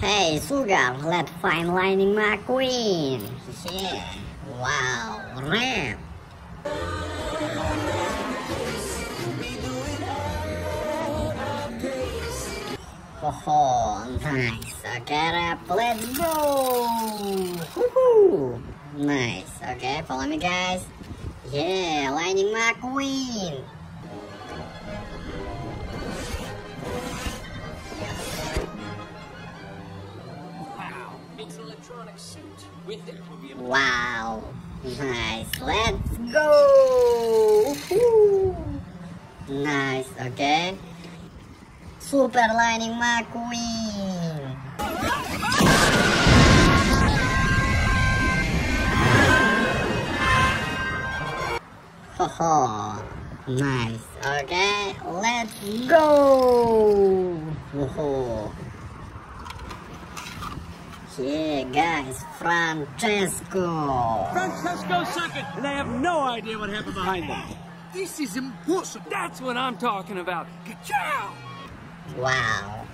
Hey, Sugar, let's find Lightning McQueen. Yeah. Wow, rare. Oh, nice, okay, let's go. Woohoo. Nice, okay, follow me, guys. Yeah, Lightning McQueen. Wow, nice, let's go. Woo-hoo. Nice, okay. Super Lightning McQueen. Ho-ho, nice, okay, let's go. Woo-hoo. Yeah, guys, Francesco! Francesco second! And they have no idea what happened behind them. This is impossible! That's what I'm talking about! Ka-chow! Wow!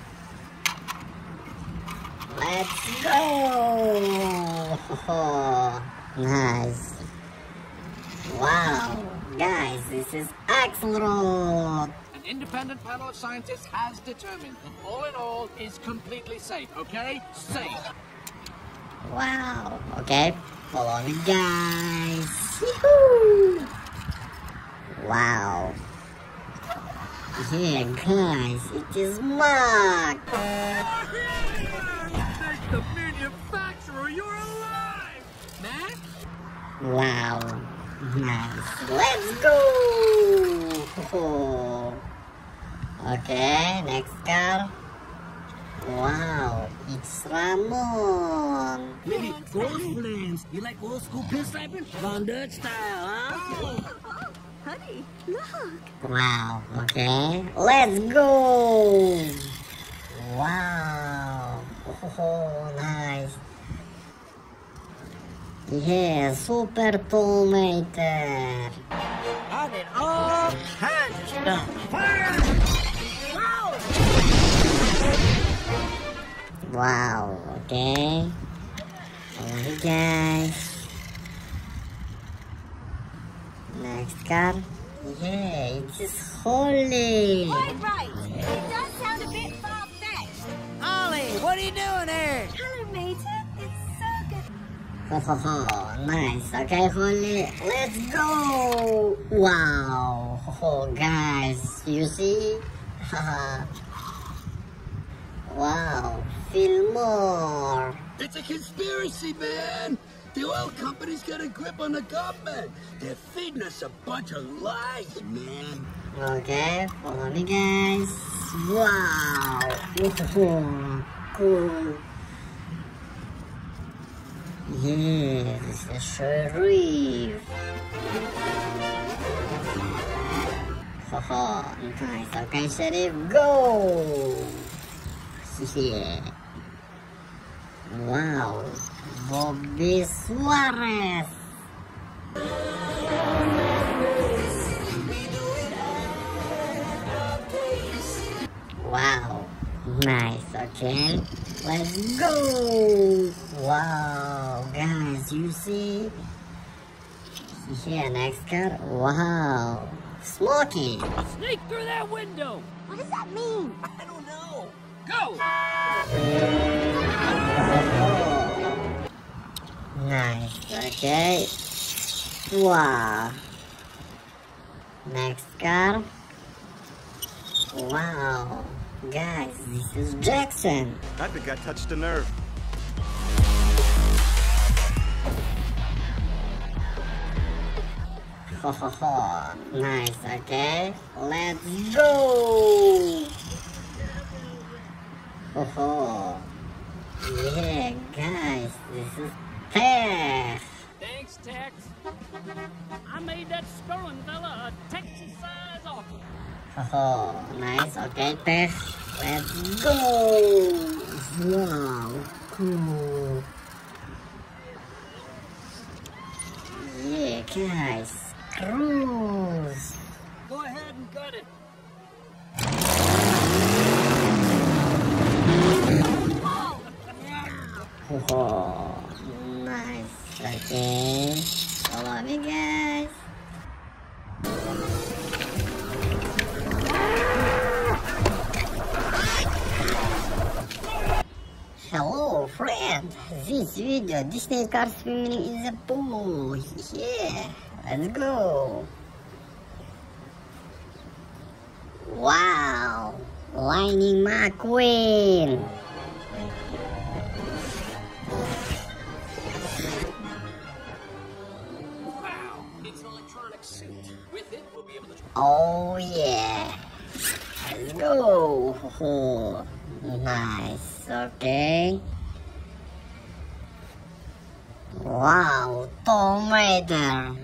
Let's go! Oh, nice! Wow! Guys, this is Axlerod! Independent panel of scientists has determined that all in all is completely safe, okay? Safe. Wow. Okay. Follow me, guys. Yee-hoo. Wow. Yeah, guys, it is Mark. Thank the manufacturer, you're alive, Mac. Wow. Nice. Let's go. Oh. Okay, next car. Wow, it's Ramone. Maybe gold flames. You like old school pinstriping? Von Dutch style, huh? Oh, honey, look. Wow, okay. Let's go. Wow. Oh, nice. Yeah, super Tow Mater. Got it all catch the fire. Wow, okay. Alright, guys. Next car. Yeah, it is Holley. Quite right. It does sound a bit far-fetched. Holley, what are you doing here? Hello, Mater. It's so good. Ho, ho, ho. Nice. Okay, Holley. Let's go. Wow. Oh, guys. You see? Haha. Wow, Fillmore! It's a conspiracy, man! The oil company's got a grip on the government! They're feeding us a bunch of lies, man! Okay, follow me, guys! Wow! Whoa, cool! Yeah, this is Sheriff! Haha, nice! Okay, Sheriff, go! Yeah. Wow, Bobby Suarez. Wow, nice, okay. Let's go. Wow, guys, you see? Yeah, next car. Wow, Smokey. Sneak through that window. What does that mean? I don't know. Go! Nice, okay. Wow. Next car. Wow. Guys, this is Jackson. I think I touched a nerve. Ho ho ho. Nice, okay. Let's go! Oh, yeah, guys, this is Tex. Thanks, Tex. I made that stolen fella a Texas-sized offer. Oh, nice. Okay, Tex. Let's go. Wow, cool. Yeah, guys, Cruz. Go ahead and cut it. Oh, nice again. I love you guys. Hello, friend. This video, Disney car swimming in the pool. Yeah, let's go. Wow, Lightning McQueen. Oh yeah, let's go. Oh, nice, okay. Wow, Tow Mater.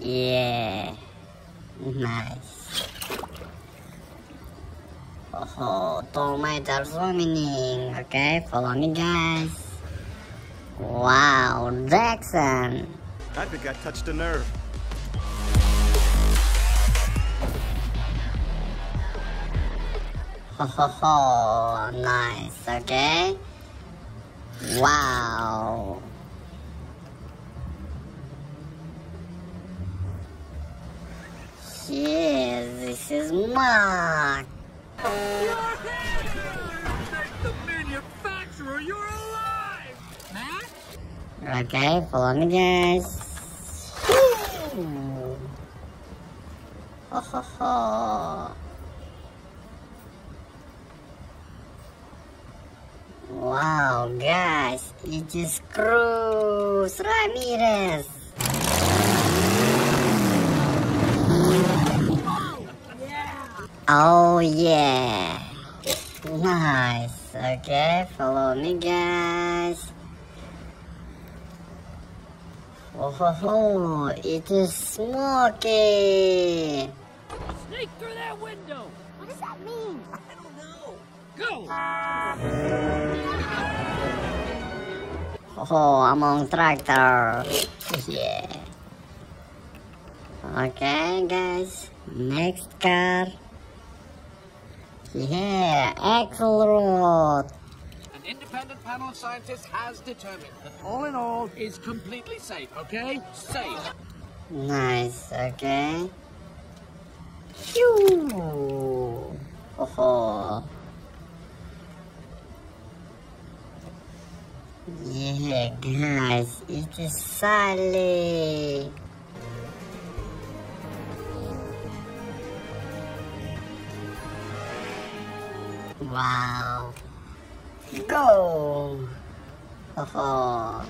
Yeah, nice. Oh, Tow Mater swimming. Okay, follow me, guys. Wow, Jackson! I think I touched a nerve. Ho ho ho, nice, okay? Wow! Yeah, this is Mark! You're there! The manufacturer, you're alive! Okay, follow me, guys. Oh, ho, ho. Wow, guys, it is Cruz Ramirez. Oh, yeah. Nice. Okay, follow me, guys. Oh, ho, ho. It is Smokey! Sneak through that window! What does that mean? I don't know! Go! Ho, ho, I'm on tractor! Yeah! Okay, guys, next car! Yeah, Axlerod! Independent panel of scientists has determined that all in all is completely safe, okay? Safe. Nice, okay. Phew! Ho ho. Yeah, guys, it is Sally. Wow. Go! Ho ho!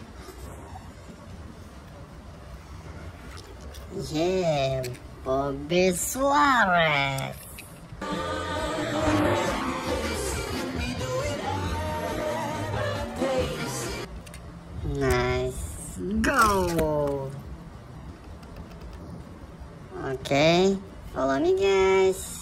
Yeah, Bobby Suarez! Nice! Go! Okay, follow me, guys!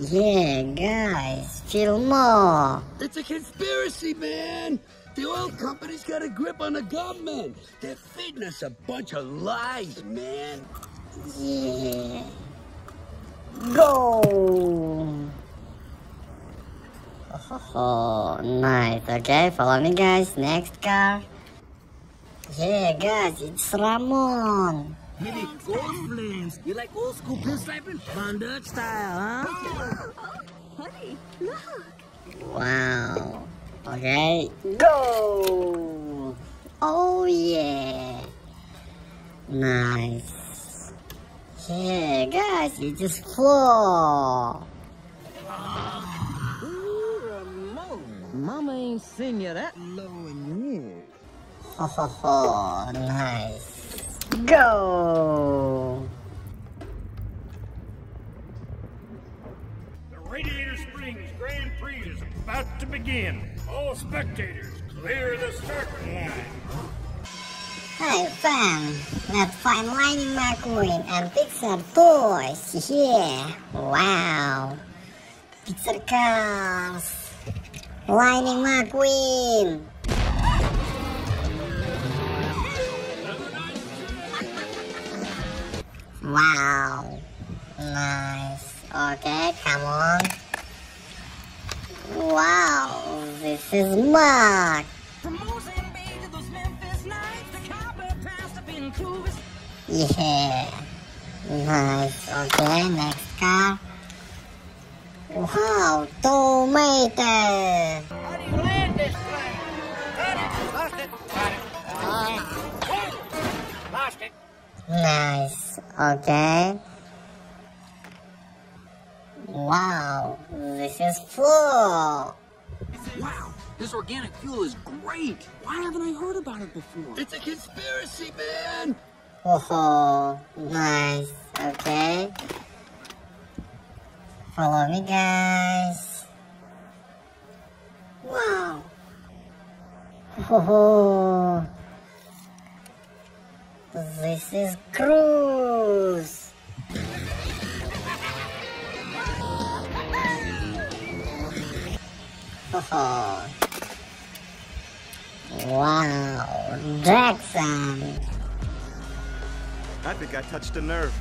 Yeah, guys, Fillmore. It's a conspiracy, man. The oil company's got a grip on the government. They're feeding us a bunch of lies, man. Yeah. Go. Oh, nice. Okay, follow me, guys. Next car. Yeah, guys, it's Ramone. Maybe gold flames. You like old school pinstriping? Von Dutch style, huh? Honey, look. Wow. Okay, go. Oh, yeah. Nice. Yeah, guys, it is Flo. Ooh, Ramone. Mama ain't seen you that low in years. Ho, ho, ho. Nice. Go! The Radiator Springs Grand Prix is about to begin. All spectators, clear the start line. Hey, fam! Let's find Lightning McQueen and Pixar toys. Yeah! Wow! Pixar cars! Lightning McQueen! Wow, nice, Okay, come on. Wow, this is mud. Yeah, nice. Okay, next car. Wow, Tow Mater. How do you land this plane? Lost it. Lost it. Nice. Okay. Wow, this is Flo. Wow, this organic fuel is great. Why haven't I heard about it before? It's a conspiracy, man. Oh, nice. Okay. Follow me, guys. Wow. Oh, this is Cruz. Oh, wow, Jackson. I think I touched a nerve.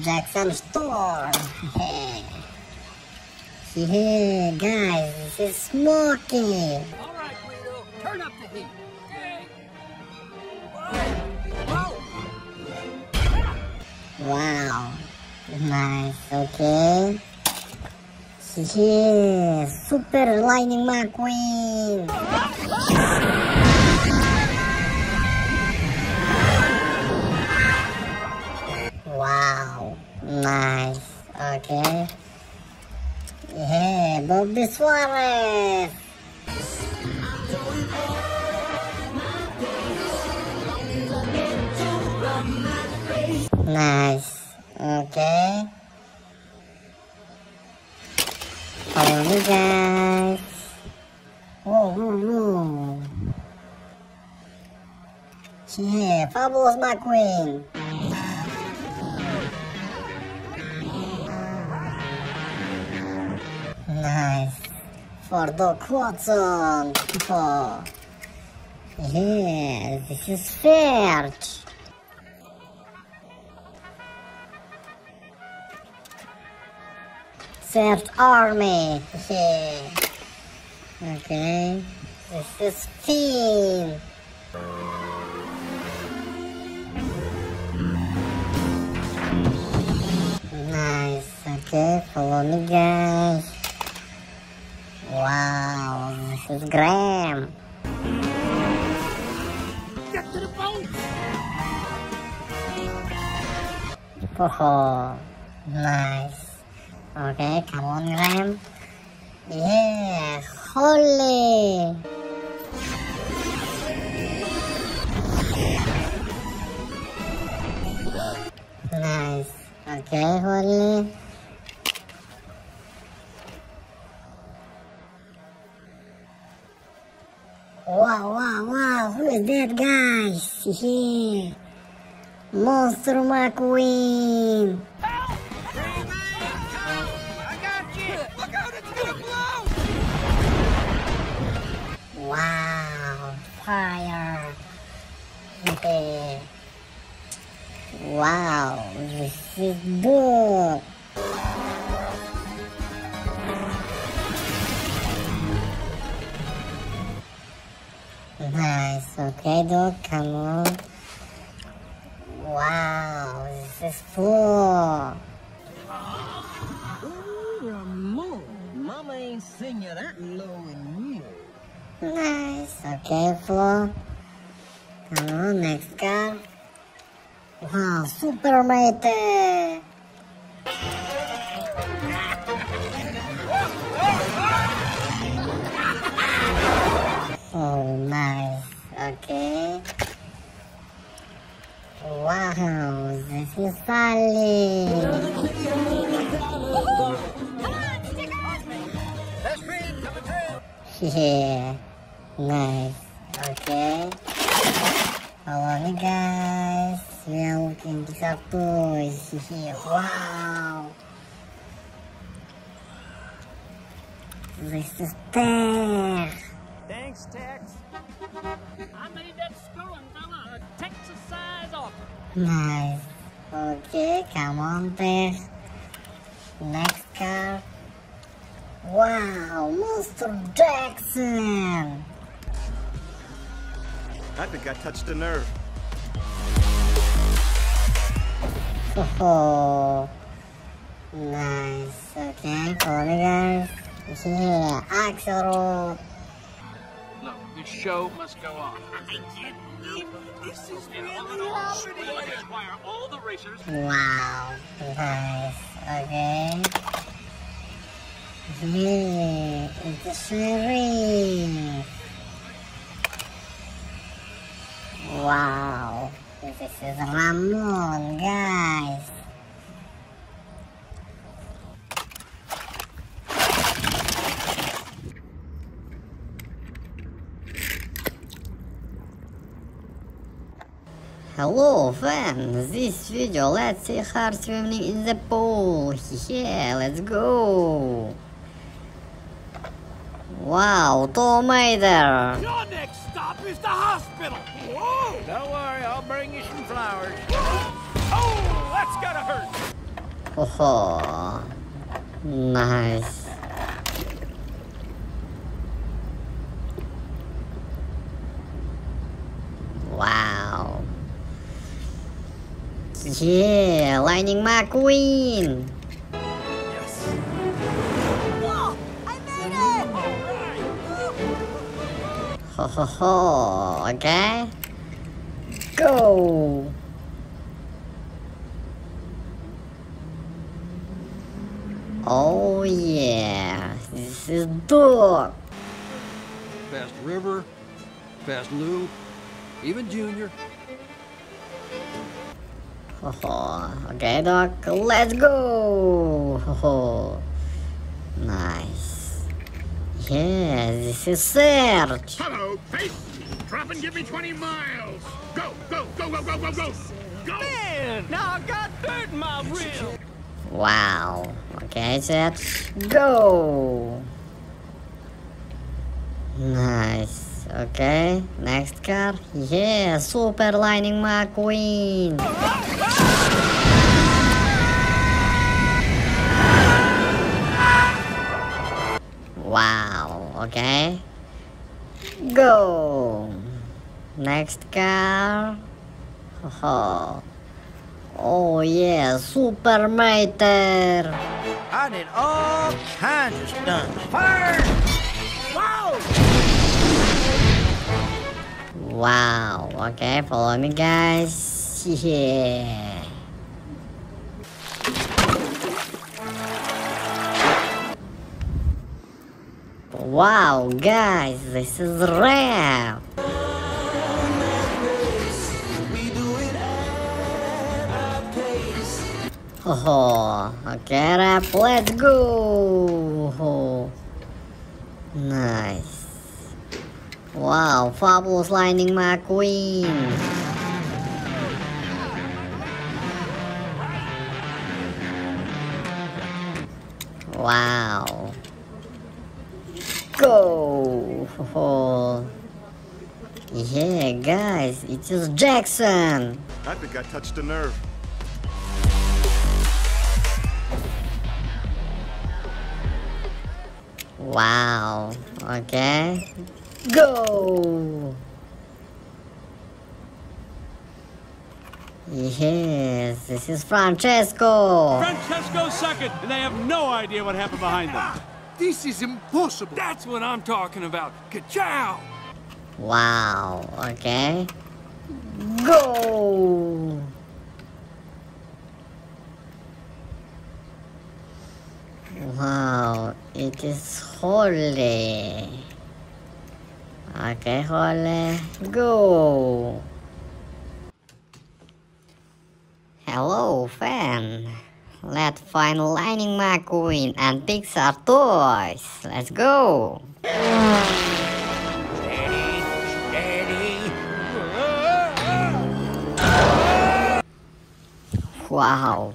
Jackson Storm. Yeah, guys, this is Smokey. All right, Guido, turn up the heat. Hey. Whoa. Whoa. Wow, nice. Okay. Yeah, Super Lightning McQueen. Wow, nice. Okay. Yeah, Bobby Suarez. Nice. Okay. Follow me, guys. Whoa, whoa, whoa. Yeah, Fabulous McQueen. Nice. For Doc Hudson. Oh. Yeah, this is Sarge. Sarge Army. Yeah. Okay. This is Finn. Nice. Okay, follow me, guys. Wow, this is Graham. Get to the boat! Oh, nice. Okay, come on, Graham. Yeah, Holley. Nice. Okay, Holley. Wow, wow, wow, who is that, guys? Yeah. Monster McQueen. Help! I got you! Look out, it's gonna blow! Wow, fire. Yeah. Wow, this is good. Nice, okay, Doc, come on. Wow, this is full. Ooh, Ramone, Mama ain't seen you that low in years. Nice, okay, Flo. Come on, next car. Wow, Super Mater. Oh, nice. Okay. Wow, this is Sally. Yeah. Nice. Okay. Follow me, guys. We are looking this up too. Wow. This is Tex. Thanks, Tex. I made that screwing fella a Texas size offer. Nice. Okay, come on, Beth. Next car. Wow, Mr. Jackson! I think I touched a nerve. Oh, nice. Okay, polygons. Yeah, Axlerod. Look, the show must go on. I can't believe this is really. Wow, nice. Okay. Really, it's really. Wow, this is Ramone, guys. Hello fans, this video, let's see her swimming in the pool. Yeah, let's go. Wow, Tow Mater. Your next stop is the hospital. Whoa! Don't worry, I'll bring you some flowers. Oh, that's gotta hurt. Oh, nice. Wow. Yeah, Lightning McQueen. Yes. Whoa, I made it! Right. Ho ho ho, okay? Go! Oh yeah, this is Doc. Fast River, Fast Lou, even Junior. Okay, Doc, let's go! Nice. Yeah, this is Sarge. Hello, face! Drop and give me 20 miles! Go, go, go, go, go, go, go! Go! Man, now I got dirt in my reel! Wow. Okay, Sarge, go! Nice. Okay, next car. Yeah, Super Lightning McQueen. Wow, okay. Go. Next car. Oh, oh yeah, Super Mater. I did all kinds of stunts. Fire! Wow! Wow, okay, follow me, guys. Yeah. Wow, guys, this is rare. Oh, okay, rap, let's go. Oh, nice. Wow, Fabulous Lightning McQueen. Wow. Go. Oh. Yeah, guys, it is Jackson. I think I touched a nerve. Wow. Okay. Go! Yes, this is Francesco! Francesco's second, and they have no idea what happened behind them. This is impossible! That's what I'm talking about! Ka-chow! Wow, okay. Go! Wow, it is Holley. Okay, Holley, go! Hello, fan! Let's find Lightning McQueen and Pixar toys! Let's go! Steady, steady! Wow!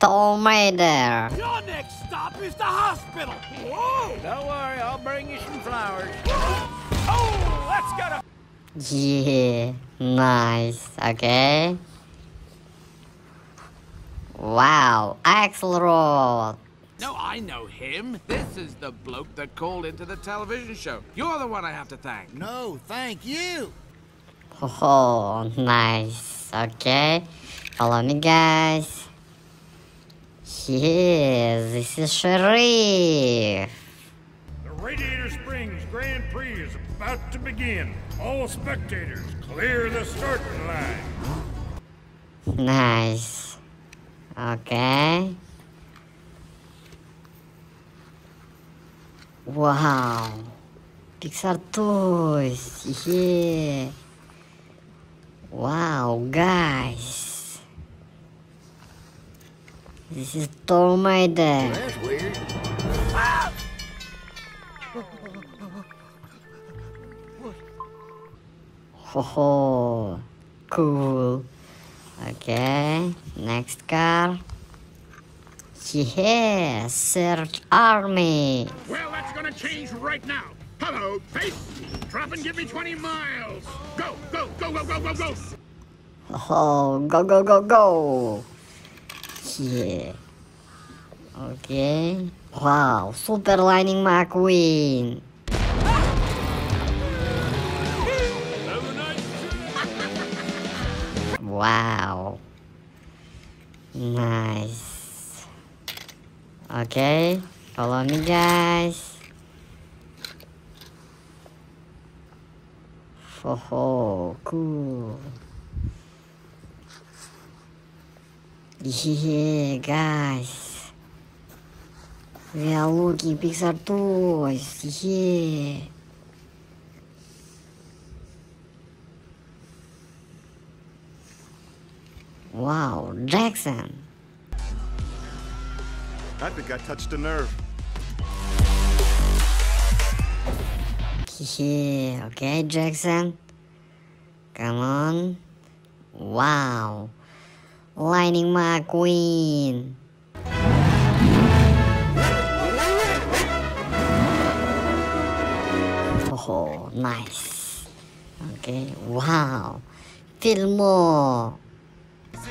Tow Mater. Your next stop is the hospital. Whoa! Don't worry, I'll bring you some flowers. Oh, that's gotta. Yeah, nice. Okay. Wow, Axlerod. No, I know him. This is the bloke that called into the television show. You're the one I have to thank. No, thank you. Oh, nice. Okay. Follow me, guys. Yes, this is Sheriff. The Radiator Springs Grand Prix is about to begin. All spectators, clear the starting line. Nice. Okay. Wow, Pixar toys, yeah. Wow, guys, this is Tow Mater. That's weird. Ah! Ho ho, cool. Okay, next car. Yes, Search Army. Well, that's gonna change right now. Hello, face. Drop and give me 20 miles. Go, go, go, go, go, go, go. Oh, go, go, go, go. Yeah. Okay. Wow, Super Lightning McQueen. Wow. Nice. Okay, follow me, guys. Oh, cool. Yeah, guys. We are looking Pixar toys. Yeah. Wow, Jackson. I think I touched a nerve. Yeah, okay, Jackson. Come on. Wow. Lightning McQueen. Oh, nice. Okay, wow. Fillmore.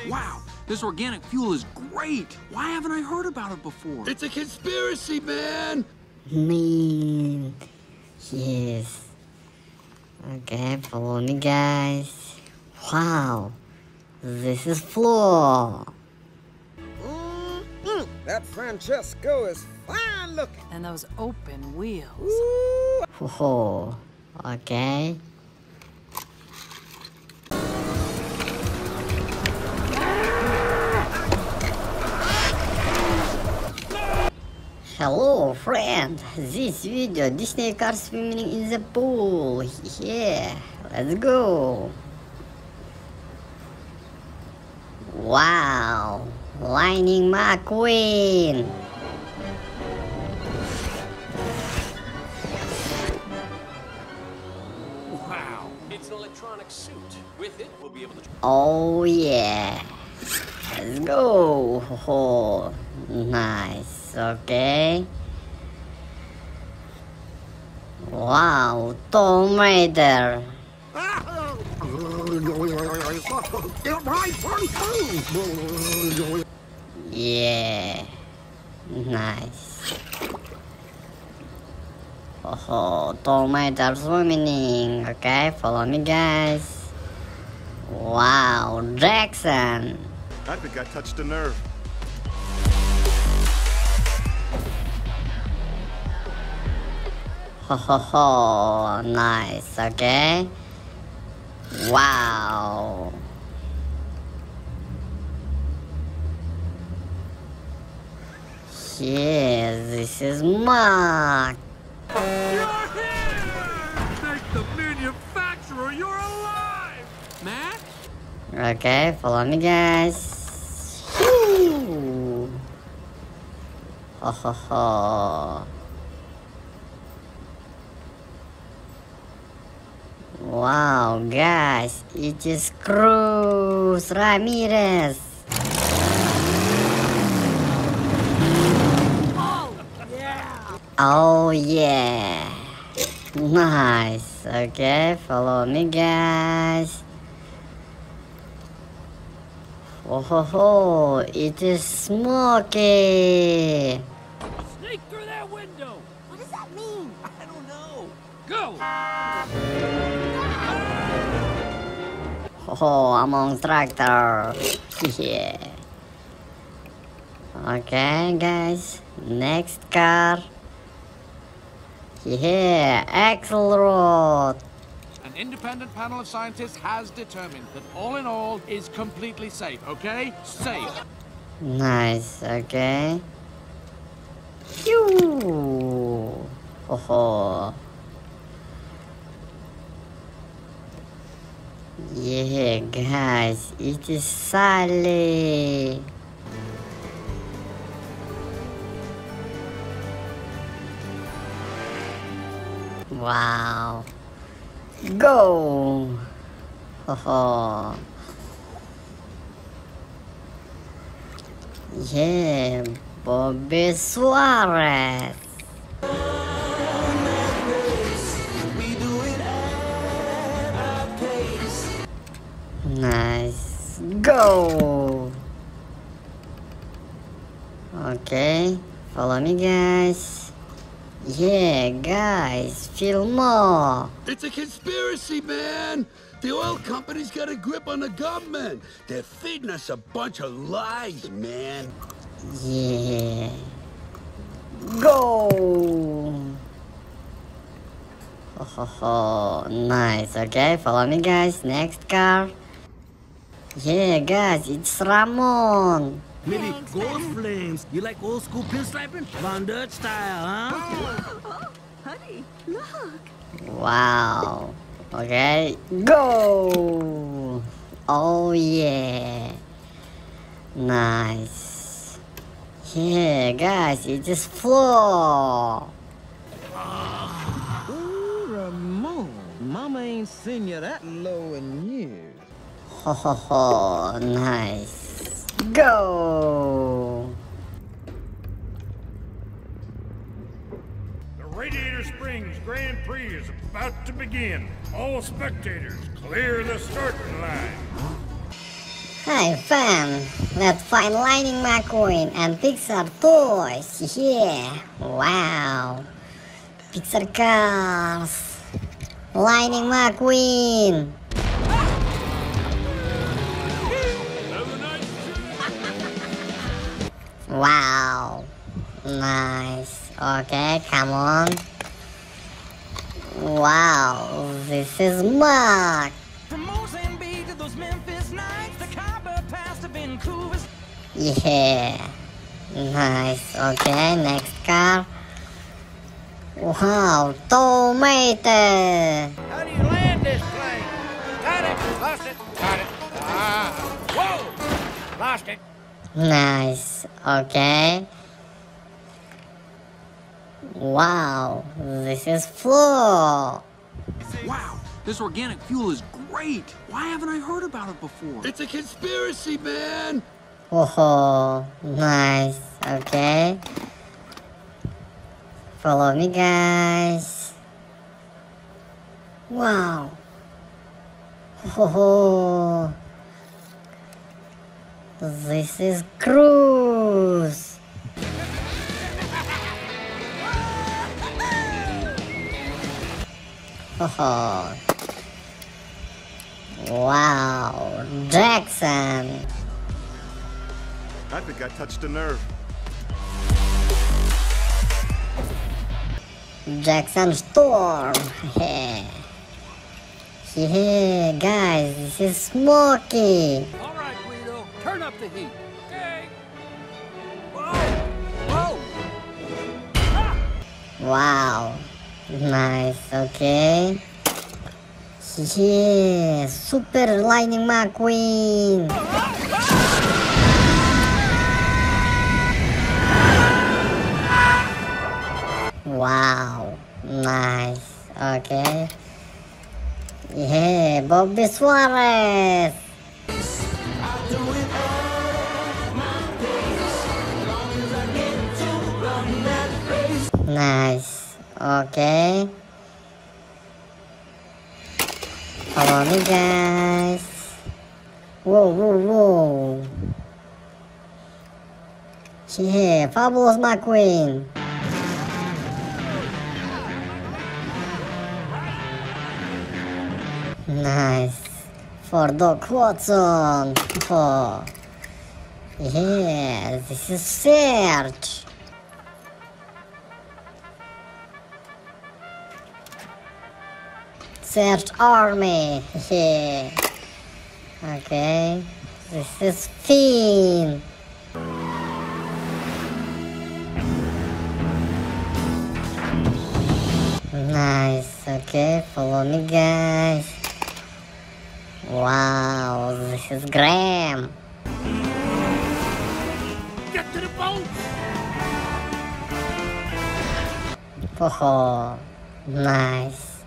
Wow. This organic fuel is great. Why haven't I heard about it before? It's a conspiracy, man. Man. Yes. Okay, follow me, guys. Wow. This is Flo. Mm-hmm. That Francesco is fine looking. And those open wheels. Ooh. Oh, okay. Hello, friend. This video, Disney car swimming in the pool. Yeah, let's go. Wow, Lightning McQueen. Wow, it's an electronic suit. With it, we'll be able to. Oh yeah, let's go. Oh, nice. Okay. Wow, Tow Mater. Yeah. Nice. Oh, Tow Mater swimming. Okay, follow me, guys. Wow, Jackson. I think I touched a nerve. Ho ho ho, nice, okay? Wow. Yeah, this is Mark. You're here! Thank the manufacturer, you're alive! Matt? Okay, follow me, guys. Woo! Ho ho ho. Wow, guys, it is Cruz Ramirez. Oh, yeah. Nice. Okay, follow me, guys. Oh ho ho, it is Smokey! Sneak through that window! What does that mean? I don't know. Go! Ho ho, I'm on tractor! Yeah! Okay guys, next car. Yeah, Axlerod! An independent panel of scientists has determined that all in all is completely safe, okay? Safe. Nice, okay. Phew! Ho ho. Yeah, guys, it is Sally. Wow. Go! Ho ho. Yeah, Bobby Suarez. Nice. Go! Okay, follow me guys. Yeah, guys, Fillmore! It's a conspiracy, man! The oil company's got a grip on the government! They're feeding us a bunch of lies, man! Yeah... Go! Oh, ho, ho. Nice, okay, follow me, guys, next car. Yeah, guys, it's Ramone! Really, gold flames. You like old school pin slapping? Von Dutch style, huh? Oh, honey, look. Wow. Okay, go. Oh, yeah. Nice. Yeah, guys, it is Flo. Ooh, Ramon. Mama ain't seen you that low in years. Ho, ho, ho. Nice. Go! The Radiator Springs Grand Prix is about to begin. All spectators, clear the starting line. Hey, fam! Let's find Lightning McQueen and Pixar toys. Yeah! Wow! Pixar cars! Lightning McQueen! Wow, nice. Okay, come on. Wow, this is Mark. From Mozambique to those Memphis nights, the copper passed to Vancouver. Yeah, nice. Okay, next car. Wow, Tow Mater. How do you land this plane? Got it, lost it, got it. Whoa, lost it. Nice, okay. Wow, this is Flo. Wow, this organic fuel is great. Why haven't I heard about it before? It's a conspiracy, man. Whoa, nice, okay. Follow me, guys. Wow. Whoa. This is Cruz. Oh, wow, Jackson. I think I touched a nerve. Jackson Storm. Yeah, yeah guys, this is Smokey. Turn up the heat. Okay. Whoa. Whoa. Ah. Wow. Nice. Okay. Yeah. Super Lightning McQueen. Wow. Nice. Okay. Yeah. Bobby Suarez. Nice, okay. Follow me, guys. Whoa. Yeah, Fabulous McQueen. Nice. For Doc Hudson. Oh. Yeah, this is Sarge. Sarge Army. Yeah. Okay. This is Finn. Nice. Okay, follow me, guys. Wow, this is Graham. Get to the boat. Oh, nice.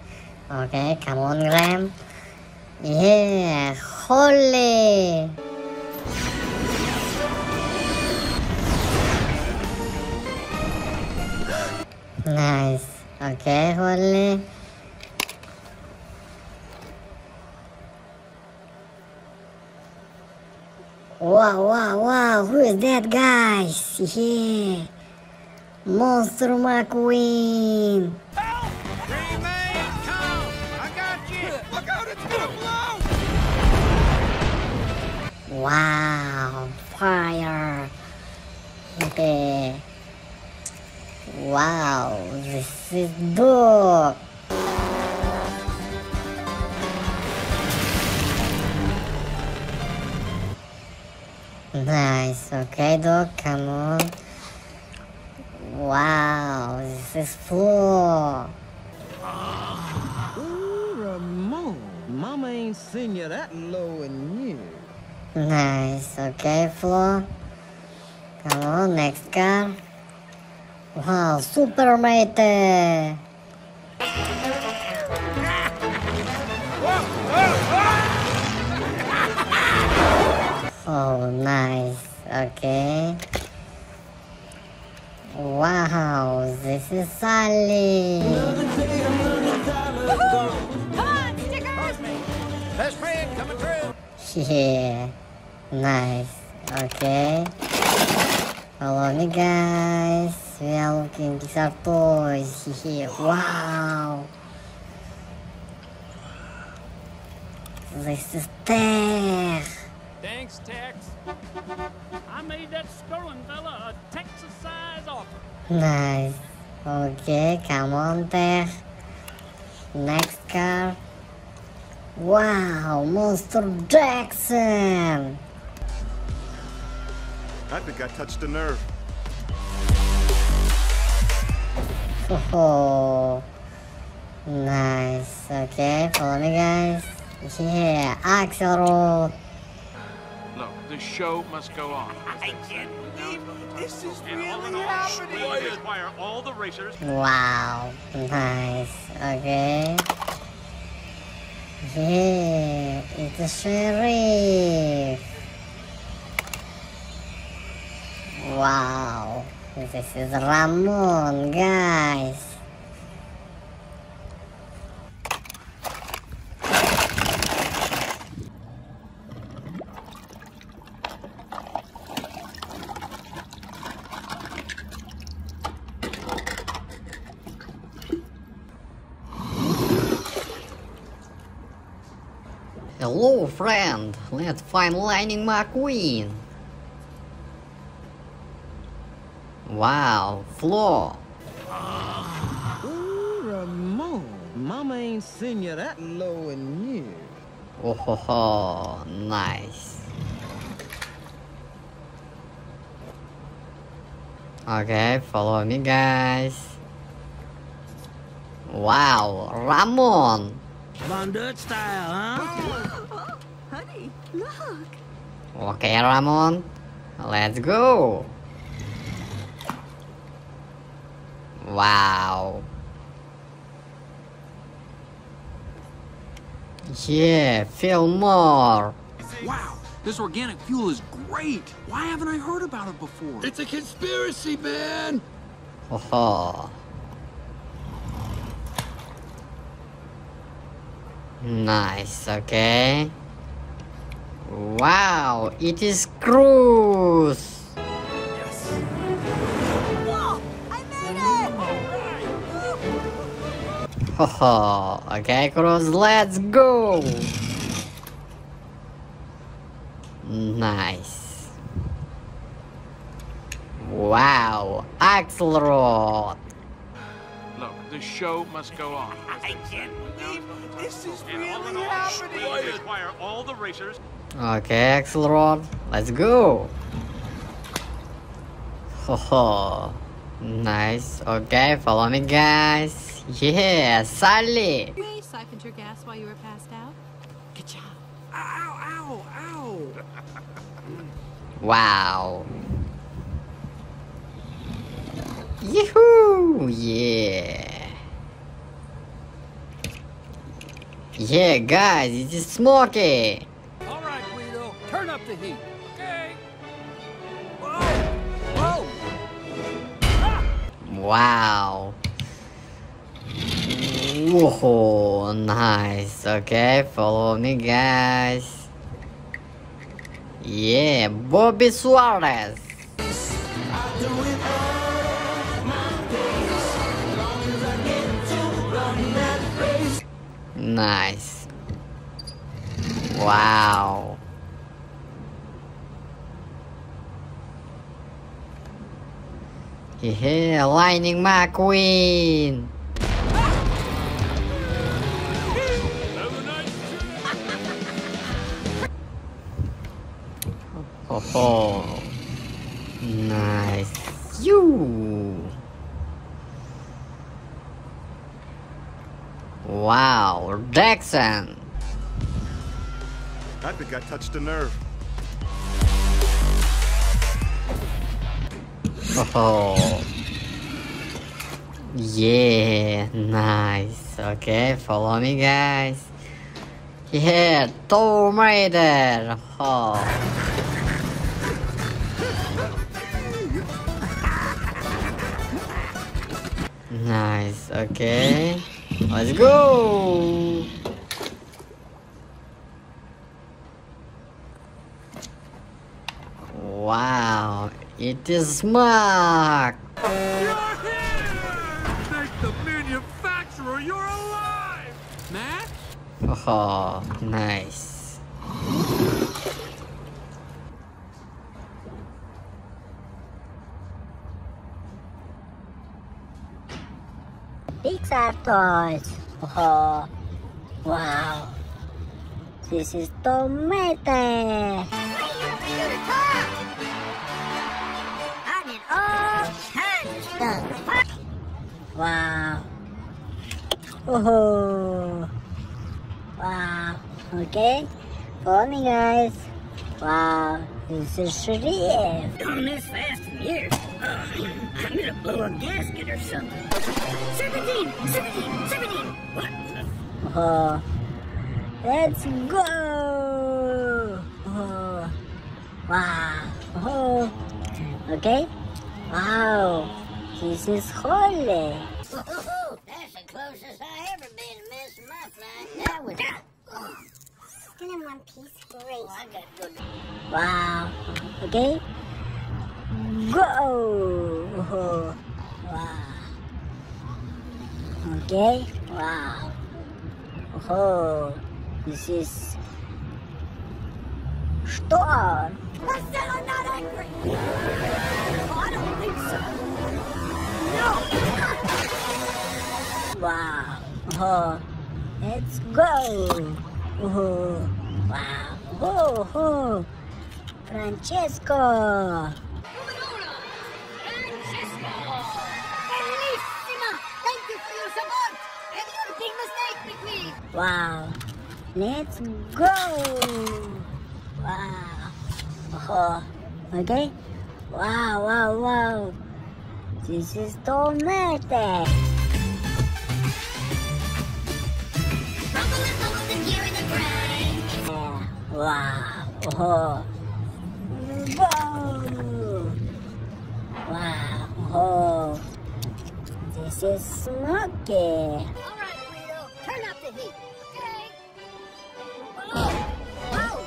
Okay, come on, Graham. Yeah, Holley. Nice. Okay, Holley. Wow, who is that, guys? Yeah. Monster McQueen. Help! Remain calm. I got you. Look out, it's gonna blow. Wow, fire. Okay. Wow, this is Doc. Nice, okay, Doc, come on. Wow, this is Flo. Ooh, Ramone, Mama ain't seen you that low in years. Nice, okay, Flo. Come on, next car. Wow, Tow Mater. Oh, nice. Okay. Wow, this is Sally. Come on, stickers. Best friend coming through. Yeah. Nice. Okay. Follow me, guys. We are looking at these are toys. Wow! This is Tex. Thanks, Tex. I made that stolen fella a Texas size offer. Nice. Okay, come on, Tex. Next car. Wow, Monster Jackson. I think I touched a nerve. Oh, nice. Okay, follow me, guys. Yeah, Axlerod. Look, the show must go on. I can't believe this is really happening. We require all the racers. Wow, nice. Okay. Yeah, it's a Sheriff. Wow. This is Ramone, guys. Hello, friend. Let's find Lightning McQueen. Wow, Flo. Ooh, Ramone. Mama ain't seen you that low in years. Oh, ho, ho. Nice. Okay, follow me, guys. Wow, Ramone. Von Dutch style, huh? Oh, honey, look. Okay, Ramone. Let's go. Wow. Yeah, Fillmore. Wow, this organic fuel is great. Why haven't I heard about it before? It's a conspiracy, man. Oh. Nice, okay. Wow, it is Cruz! Yes! Whoa, I made it! Ho ho, okay Cruz, let's go! Nice. Wow, Axlerod! Look, the show must go on. I can't believe this is really happening. We require all the racers. Okay, Axlerod, let's go. Ho ho. Nice. Okay, follow me, guys. Yeah, Sally. We siphoned your gas while you were passed out. Good job. Ow, ow, ow. Wow. Yee-hoo! Yeah! Yeah, guys, it is Smokey! Alright, Guido, turn up the heat! Okay! Whoa! Whoa! Ah! Wow! Whoa, nice! Okay, follow me, guys! Yeah, Bobby Suarez! Nice. Wow. Yeah, Lightning McQueen. Oh, nice. You. Wow, Jackson! I think I touched a nerve. Oh, yeah, nice. Okay, follow me, guys. Yeah, Tow Mater. Oh. Nice. Okay. Let's go! Wow, it is smart! You're here! Thank the manufacturer, you're alive! Matt? Oh, nice. Pixar toys. Oh, wow. This is Tow Mater. I did all kinds of stuff. Wow. Oh, wow. Okay. Follow me, guys. Wow. This is Sheriff. Don't miss fast from here. I'm gonna blow a gasket or something. 17! What? Oh, let's go! Oh, wow! Oh, okay. Wow, this is Holley. That's the closest I ever been to missing my flight. That was oh, still in one piece. Great. Oh, I gotta go. Wow. Okay. Go! Oh, wow. Okay. Wow. Oh, this is Storm. I said I'm not angry. Oh, I don't think so. No. Wow. Oh, let's go. Oh, wow. Oh, oh. Francesco. Wow, let's go! Wow, oh, okay? Wow, wow, wow! This is Tow Mater! Wow, oh! Whoa! Wow, oh! This is Smokey! Turn up the heat. Okay. Whoa. Whoa.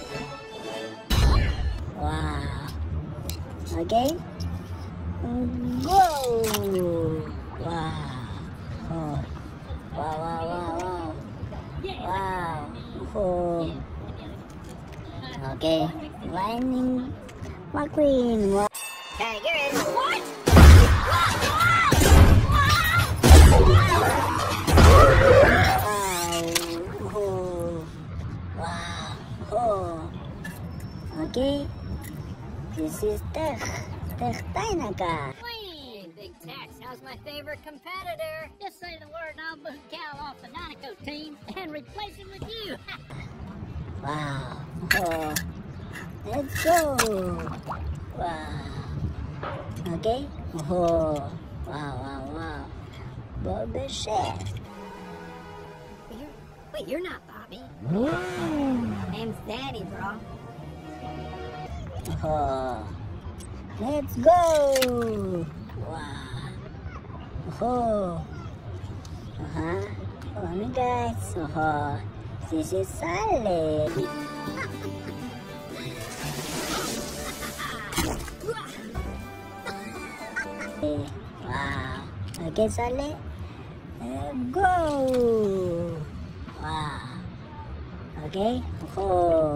Okay? Whoa! Wow! Oh. Wow, wow, wow, wow. Wow. Oh. Okay. Lightning McQueen. Wow. Hey, you're in. What? Okay, this is Tex Dinoco. Clean, Big Tex. How's my favorite competitor? Just say the word, I'll boot Cal off the Dinoco team and replace him with you. Wow. Oh. Let's go. Wow. Okay. Oh. Wow, wow, wow. Bobby Suarez. Wait, you're not Bobby. My name's Daddy, bro. Oh, let's go! Wow! Oh! Uh-huh! Hello guys! Oh, this is Sally! Wow! Okay, Sally! Go! Wow! Okay? Oh!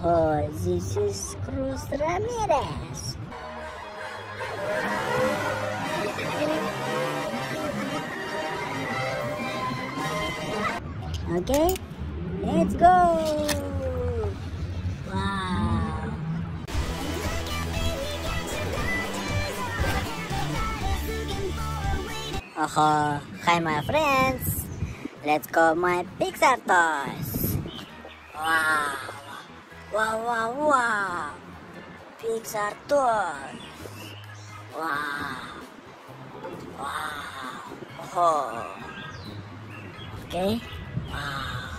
Oh, this is Cruz Ramirez. Okay, let's go. Wow. Oh, hi my friends. Let's go my Pixar toys. Wow. Wow, wow, wow! Pixar toys! Wow! Wow! Oh! Okay? Wow!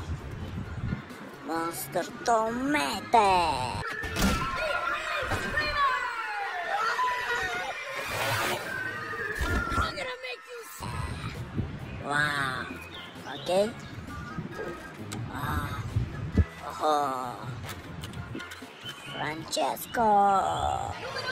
Monster Tow Mater! I'm gonna make you sad! Wow! Okay? Wow! Oh! Francesco!